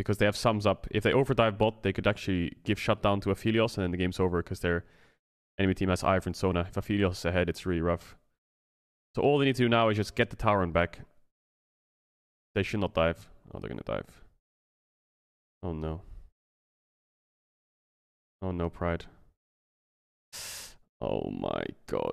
because they have sums up. If they overdive bot, they could actually give shutdown to Aphelios, and then the game's over because their enemy team has Ivern, Sona. If Aphelios is ahead, it's really rough. So all they need to do now is just get the tower and back. They should not dive. Oh, they're gonna dive. Oh no. Oh no, Pride. Oh my god.